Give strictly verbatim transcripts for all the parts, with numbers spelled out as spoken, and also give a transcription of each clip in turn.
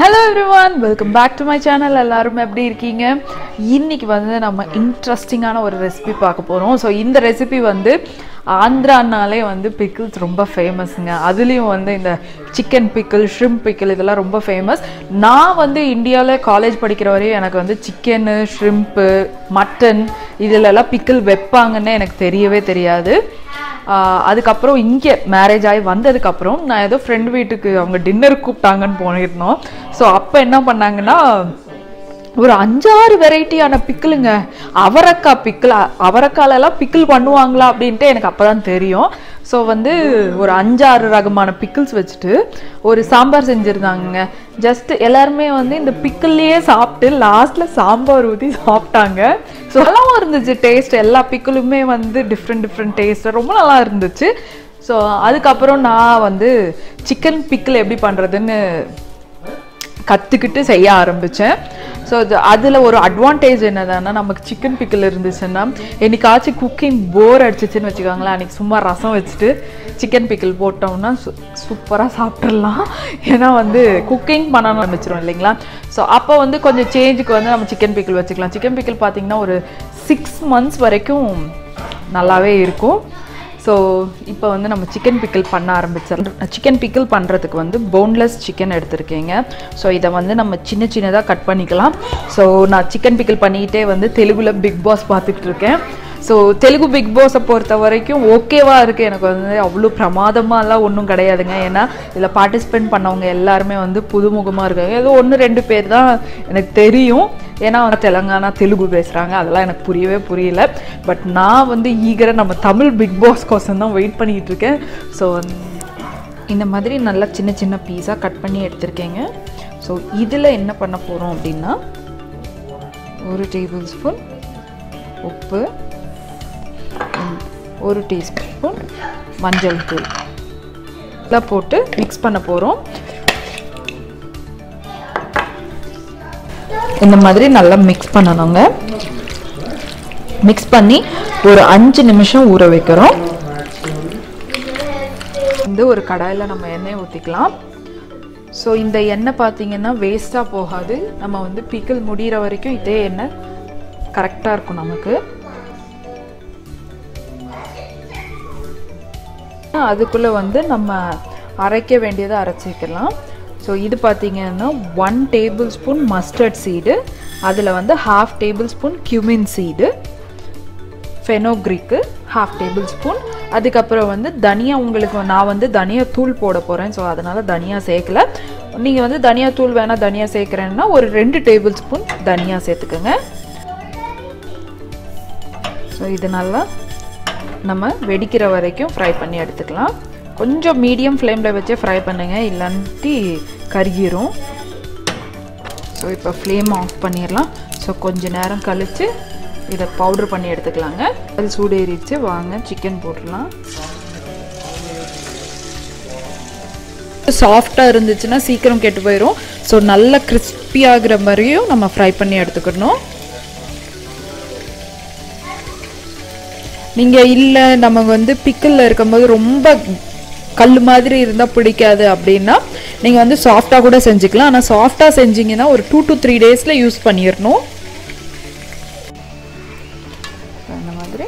Hello everyone welcome back to my channel எல்லாரும் எப்படி இருக்கீங்க இன்னைக்கு வந்து நம்ம இன்ட்ரஸ்டிங்கான ஒரு ரெசிபி பார்க்க போறோம் சோ இந்த ரெசிபி வந்து ஆந்திரானாலே வந்து பிக்கிள்ஸ் ரொம்ப ஃபேமஸ்ங்க அதுலயும் வந்து இந்த சிக்கன் பிக்கிள் ஷ்ரிம்ப் பிக்கிள் இதெல்லாம் ரொம்ப ஃபேமஸ் நான் வந்து இந்தியால காலேஜ் படிக்கிற வரைக்கும் எனக்கு வந்து சிக்கன் ஷ்ரிம்ப் மட்டன் இதெல்லாம் பிக்கிள் வெப்பாங்கன்னு எனக்கு தெரியவே தெரியாது அதுக்கப்புறம் இங்கே மேரேஜ் ஆகி வந்ததுக்கப்புறம் நான் ஏதோ ஃப்ரெண்ட் வீட்டுக்கு அவங்க டின்னர் கூப்பிட்டாங்கன்னு போனிருந்தோம் ஸோ அப்போ என்ன பண்ணாங்கன்னா ஒரு அஞ்சாறு வெரைட்டியான பிக்கிளுங்க அவரக்காய் பிக்கிள் அவரக்காலெல்லாம் பிக்கிள் பண்ணுவாங்களா அப்படின்ட்டு எனக்கு அப்போ தான் தெரியும் ஸோ வந்து ஒரு அஞ்சாறு ரகமான பிக்கிள்ஸ் வச்சுட்டு ஒரு சாம்பார் செஞ்சுருந்தாங்க ஜஸ்ட் எல்லாருமே வந்து இந்த பிக்கிள்லேயே சாப்பிட்டு லாஸ்ட்டில் சாம்பார் ஊற்றி சாப்பிட்டாங்க ஸோ நல்லாவும் இருந்துச்சு டேஸ்ட் எல்லா பிக்கிளுமே வந்து டிஃப்ரெண்ட் டிஃப்ரெண்ட் டேஸ்ட் ரொம்ப நல்லா இருந்துச்சு ஸோ அதுக்கப்புறம் நான் வந்து சிக்கன் பிக்கிள் எப்படி பண்ணுறதுன்னு கற்றுக்கிட்டு செய்ய ஆரம்பித்தேன் ஸோ அதில் ஒரு அட்வான்டேஜ் என்னதான்னா நமக்கு சிக்கன் பிக்கில் இருந்துச்சுன்னா என்னைக்காச்சும் குக்கிங் போர் அடிச்சிச்சின்னு வச்சுக்கோங்களேன் அன்றைக்கி சும்மா ரசம் வச்சுட்டு சிக்கன் பிக்கிள் போட்டோம்னா சு சூப்பராக சாப்பிட்றலாம் ஏன்னா வந்து குக்கிங் பண்ண ஆரம்பிச்சிடும் இல்லைங்களா ஸோ அப்போ வந்து கொஞ்சம் சேஞ்சுக்கு வந்து நம்ம சிக்கன் பிக்கிள் வச்சுக்கலாம் சிக்கன் பிக்கிள் பார்த்திங்கன்னா ஒரு சிக்ஸ் மந்த்ஸ் வரைக்கும் நல்லாவே இருக்கும் ஸோ இப்போ வந்து நம்ம சிக்கன் பிக்கிள் பண்ண ஆரம்பிச்சிடலாம் சிக்கன் பிக்கிள் பண்ணுறதுக்கு வந்து போன்லெஸ் சிக்கன் எடுத்துருக்கீங்க ஸோ இதை வந்து நம்ம சின்ன சின்னதாக கட் பண்ணிக்கலாம் ஸோ நான் சிக்கன் பிக்கிள் பண்ணிக்கிட்டே வந்து தெலுங்குல பிக் பாஸ் பார்த்துட்ருக்கேன் ஸோ தெலுங்கு பிக் பாஸை பொறுத்த வரைக்கும் ஓகேவாக இருக்குது எனக்கு வந்து அவ்வளோ பிரமாதமாகலாம் ஒன்றும் கிடையாதுங்க ஏன்னா இதில் பார்ட்டிசிபேட் பண்ணவங்க எல்லாருமே வந்து புதுமுகமாக இருக்காங்க ஏதோ ஒன்று ரெண்டு பேர் தான் எனக்கு தெரியும் ஏன்னா அவங்க தெலுங்கானா தெலுங்கு பேசுகிறாங்க அதெல்லாம் எனக்கு புரியவே புரியல பட் நான் வந்து ஈகராக நம்ம தமிழ் பிக் பாஸ் கோசம் தான் வெயிட் பண்ணிக்கிட்டு இருக்கேன் ஸோ இந்த மாதிரி நல்லா சின்ன சின்ன பீஸாக கட் பண்ணி எடுத்துருக்கேங்க ஸோ இதில் என்ன பண்ண போகிறோம் அப்படின்னா ஒரு டேபிள் ஸ்பூன் உப்பு ஒரு டீஸ்பூன் மஞ்சள் தூள் இதெல்லாம் போட்டு மிக்ஸ் பண்ண போகிறோம் இந்த மாதிரி நல்லா மிக்ஸ் பண்ணணுங்க மிக்ஸ் பண்ணி ஒரு அஞ்சு நிமிஷம் ஊற வைக்கிறோம் வந்து ஒரு கடாயில் நம்ம எண்ணெய் ஊற்றிக்கலாம் ஸோ இந்த எண்ணெய் பார்த்தீங்கன்னா வேஸ்ட்டாக போகாது நம்ம வந்து பிக்கிள் முடிகிற வரைக்கும் இதே எண்ணெய் கரெக்டாக இருக்கும் நமக்கு அதுக்குள்ளே வந்து நம்ம அரைக்க வேண்டியதை அரைச்சிக்கலாம் ஸோ இது பார்த்தீங்கன்னா one tablespoon mustard seed அதில் வந்து half tablespoon cumin seed fenugreek half tablespoon அதுக்கப்புறம் வந்து தனியா உங்களுக்கு நான் வந்து தனியா தூள் போட போகிறேன் ஸோ அதனால் தனியாக சேர்க்கலை நீங்கள் வந்து தனியா தூள் வேணால் தனியாக சேர்க்குறேன்னா ஒரு ரெண்டு டேபிள் ஸ்பூன் தனியாக சேர்த்துக்கோங்க ஸோ இது நல்லா நம்ம வெடிக்கிற வரைக்கும் ஃப்ரை பண்ணி எடுத்துக்கலாம் கொஞ்சம் மீடியம் ஃப்ளேமில் வச்சே ஃப்ரை பண்ணுங்கள் இல்லாட்டி கருகிரும் ஸோ இப்போ ஃப்ளேம் ஆஃப் பண்ணிடலாம் ஸோ கொஞ்சம் நேரம் கழித்து இதை பவுட்ரு பண்ணி எடுத்துக்கலாங்க அது சூடேறிச்சு வாங்க சிக்கன் போட்டுடலாம் சாஃப்டாக இருந்துச்சுன்னா சீக்கிரம் கெட்டு போயிடும் ஸோ நல்லா கிறிஸ்பி ஆகிற மாதிரியும் நம்ம ஃப்ரை பண்ணி எடுத்துக்கணும் நீங்கள் இல்லை நமக்கு வந்து பிக்கிளில் இருக்கும்போது ரொம்ப கல் மாதிரி இருந்தால் பிடிக்காது அப்படின்னா நீங்கள் வந்து சாஃப்டாக கூட செஞ்சுக்கலாம் ஆனால் சாஃப்டாக செஞ்சிங்கன்னா ஒரு டூ டு த்ரீ டேஸில் யூஸ் பண்ணிடணும் அந்த மாதிரி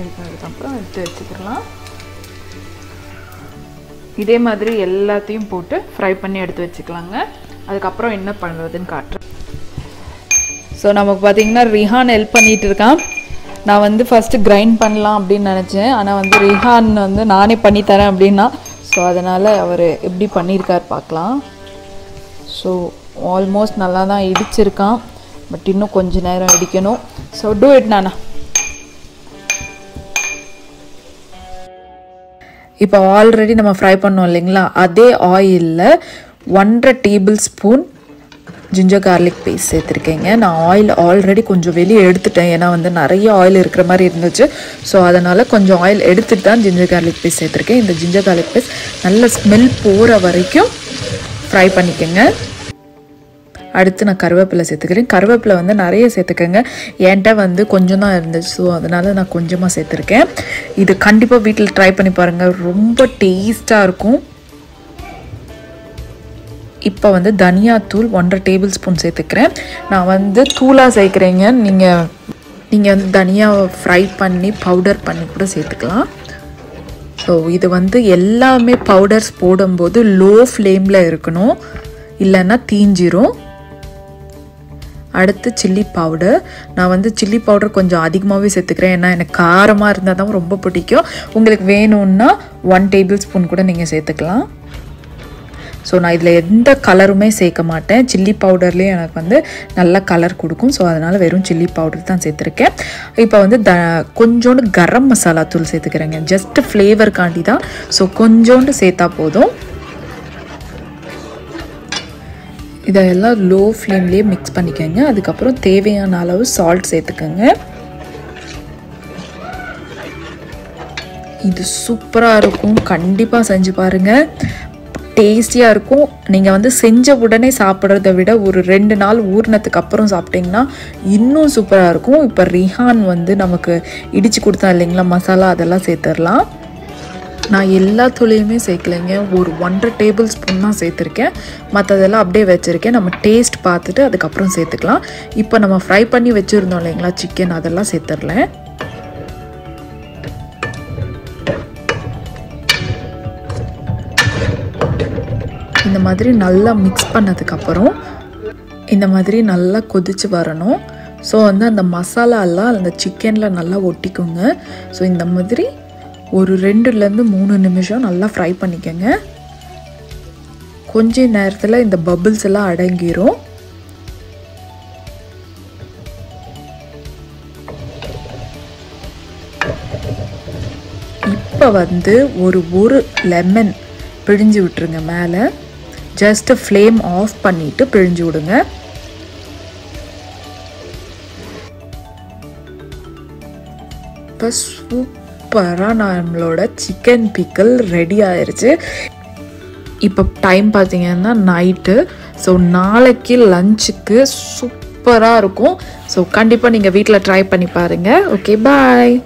அதுக்கப்புறம் எடுத்து வச்சுக்கலாம் இதே மாதிரி எல்லாத்தையும் போட்டு ஃப்ரை பண்ணி எடுத்து வச்சுக்கலாங்க அதுக்கப்புறம் என்ன பண்ணுறதுன்னு காட்டுறேன் ஸோ நமக்கு பார்த்தீங்கன்னா ரிஹான் ஹெல்ப் பண்ணிகிட்டு இருக்கான் நான் வந்து ஃபஸ்ட்டு கிரைண்ட் பண்ணலாம் அப்படின்னு நினச்சேன் ஆனால் வந்து ரிஹான் வந்து நானே பண்ணித்தரேன் அப்படின்னா ஸோ அதனால் அவர் எப்படி பண்ணியிருக்கார் பார்க்கலாம் ஸோ ஆல்மோஸ்ட் நல்லா தான் இடிச்சிருக்கான் பட் இன்னும் கொஞ்சம் நேரம் இடிக்கணும் ஸோ டூ இட் நானா இப்போ ஆல்ரெடி நம்ம ஃப்ரை பண்ணோம் இல்லைங்களா அதே ஆயிலில் ஒன்றரை tablespoon ginger garlic paste சேர்த்துருக்கேங்க நான் ஆயில் ஆல்ரெடி கொஞ்சம் வெளியே எடுத்துட்டேன் ஏன்னா வந்து நிறைய ஆயில் இருக்கிற மாதிரி இருந்துச்சு ஸோ அதனால் கொஞ்சம் ஆயில் எடுத்துட்டு தான் ஜிஞ்சர் கார்லிக் பேஸ்ட் சேர்த்துருக்கேன் இந்த ஜிஞ்சர் கார்லிக் பேஸ்ட் நல்ல ஸ்மெல் போகிற வரைக்கும் ஃப்ரை பண்ணிக்கோங்க அடுத்து நான் கருவேப்பிலை சேர்த்துக்கிறேன் கருவேப்பிலை வந்து நிறைய சேர்த்துக்கோங்க என்கிட்ட வந்து கொஞ்சம் தான் இருந்துச்சு ஸோ அதனால் நான் கொஞ்சமாக சேர்த்துருக்கேன் இது கண்டிப்பாக வீட்டில் ட்ரை பண்ணி பாருங்கள் ரொம்ப டேஸ்ட்டாக இருக்கும் இப்போ வந்து தனியா தூள் ஒன்றரை டேபிள்ஸ்பூன் சேர்த்துக்கிறேன். நான் வந்து தூளா சேர்க்கறீங்க, நீங்க நீங்க வந்து தனியா ஃப்ரை பண்ணி பவுடர் பண்ணி கூட சேர்த்துக்கலாம். ஸோ இது வந்து எல்லாமே பவுடர்ஸ் போடும்போது லோ ஃப்ளேமில் இருக்கணும், இல்லைன்னா தீஞ்சிரும். அடுத்து சில்லி பவுடர். நான் வந்து சில்லி பவுடர் கொஞ்சம் அதிகமாகவே சேர்த்துக்கிறேன், ஏன்னா எனக்கு காரமாக இருந்தால் தான் ரொம்ப பிடிக்கும். உங்களுக்கு வேணும்னா ஒன் டேபிள் ஸ்பூன் கூட நீங்கள் சேர்த்துக்கலாம். ஸோ நான் இதில் எந்த கலருமே சேர்க்க மாட்டேன், சில்லி பவுடர்லேயே எனக்கு வந்து நல்ல கலர் கொடுக்கும். ஸோ அதனால் வெறும் சில்லி பவுடர் தான் சேர்த்துருக்கேன். இப்போ வந்து த கொஞ்சோண்டு கரம் மசாலா தூள் சேர்த்துக்கிறேங்க, ஜஸ்ட்டு ஃப்ளேவருக்காண்டி தான். ஸோ கொஞ்சோண்டு சேர்த்தா போதும். இதெல்லாம் லோ ஃப்ளேம்லேயே மிக்ஸ் பண்ணிக்கோங்க. அதுக்கப்புறம் தேவையான அளவு சால்ட் சேர்த்துக்கோங்க. இது சூப்பராக இருக்கும், கண்டிப்பாக செஞ்சு பாருங்கள், டேஸ்டியாக இருக்கும். நீங்கள் வந்து செஞ்ச உடனே சாப்பிட்றத விட ஒரு ரெண்டு நாள் ஊறினத்துக்கு அப்புறம் சாப்பிட்டிங்கன்னா இன்னும் சூப்பராக இருக்கும். இப்போ ரிஹான் வந்து நமக்கு இடித்து கொடுத்தா இல்லைங்களா மசாலா, அதெல்லாம் சேர்த்துடலாம். நான் எல்லா தூளையுமே சேர்க்கலைங்க, ஒரு ஒன்றரை டேபிள் ஸ்பூன் தான் சேர்த்துருக்கேன். மற்றதெல்லாம் அப்படியே வச்சுருக்கேன், நம்ம டேஸ்ட் பார்த்துட்டு அதுக்கப்புறம் சேர்த்துக்கலாம். இப்போ நம்ம ஃப்ரை பண்ணி வச்சுருந்தோம் இல்லைங்களா சிக்கன், அதெல்லாம் சேர்த்துடலாம். இந்த மாதிரி நல்லா மிக்ஸ் பண்ணதுக்கப்புறம் இந்த மாதிரி நல்லா கொதித்து வரணும். ஸோ வந்து அந்த மசாலாலாம் அந்த சிக்கனில் நல்லா ஒட்டிக்குங்க. ஸோ இந்த மாதிரி ஒரு ரெண்டுலேருந்து மூணு நிமிஷம் நல்லா ஃப்ரை பண்ணிக்கோங்க. கொஞ்ச நேரத்தில் இந்த பபிள்ஸ் எல்லாம் அடங்கிரும். இப்போ வந்து ஒரு ஒரு லெமன் பிழிஞ்சு விட்டுருங்க மேலே, ஜஸ்ட் ஃப்ளேம் ஆஃப் பண்ணிவிட்டு பிழிஞ்சு விடுங்க. இப்போ சூப்பராக நம்மளோட சிக்கன் பிக்கல் ரெடி ஆயிடுச்சு. இப்போ டைம் பார்த்தீங்கன்னா நைட்டு. ஸோ நாளைக்கு லஞ்சுக்கு சூப்பராக இருக்கும். ஸோ கண்டிப்பாக நீங்கள் வீட்டில் ட்ரை பண்ணி பாருங்கள். ஓகே, பாய்.